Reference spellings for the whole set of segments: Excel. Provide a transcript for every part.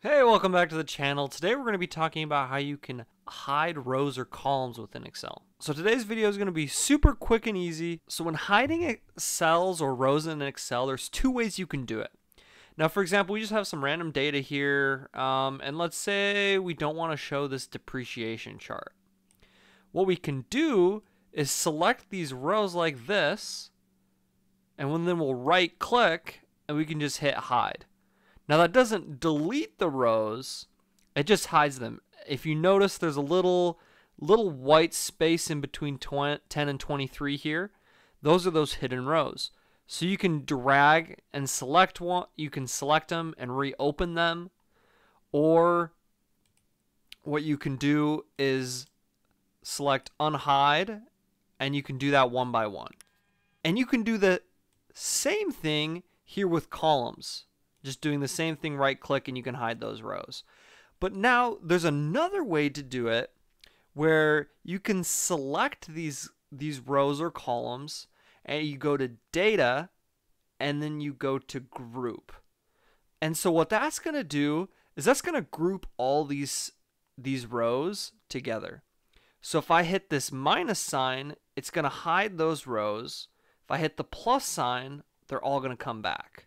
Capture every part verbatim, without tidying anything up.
Hey, welcome back to the channel. Today we're going to be talking about how you can hide rows or columns within Excel. So today's video is going to be super quick and easy. So when hiding cells or rows in Excel, there's two ways you can do it. Now, for example, we just have some random data here. Um, and let's say we don't want to show this depreciation chart. What we can do is select these rows like this. And then we'll right click and we can just hit hide. Now that doesn't delete the rows, it just hides them. If you notice, there's a little little white space in between ten and twenty-three here. Those are those hidden rows. So you can drag and select one, you can select them and reopen them. Or what you can do is select unhide, and you can do that one by one. And you can do the same thing here with columns. Just doing the same thing, right click, and you can hide those rows. But now there's another way to do it where you can select these these rows or columns and you go to data and then you go to group. And so what that's going to do is that's going to group all these these rows together. So if I hit this minus sign, it's going to hide those rows. If I hit the plus sign, they're all going to come back.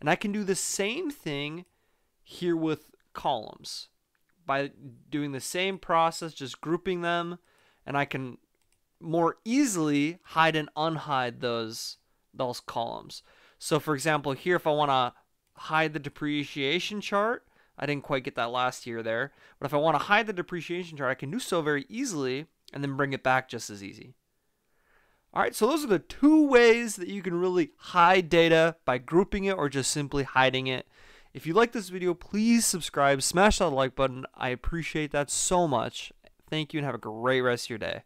And I can do the same thing here with columns by doing the same process, just grouping them, and I can more easily hide and unhide those, those columns. So for example, here if I want to hide the depreciation chart, I didn't quite get that last year there, but if I want to hide the depreciation chart, I can do so very easily and then bring it back just as easy. Alright, so those are the two ways that you can really hide data by grouping it or just simply hiding it. If you like this video, please subscribe, smash that like button. I appreciate that so much. Thank you and have a great rest of your day.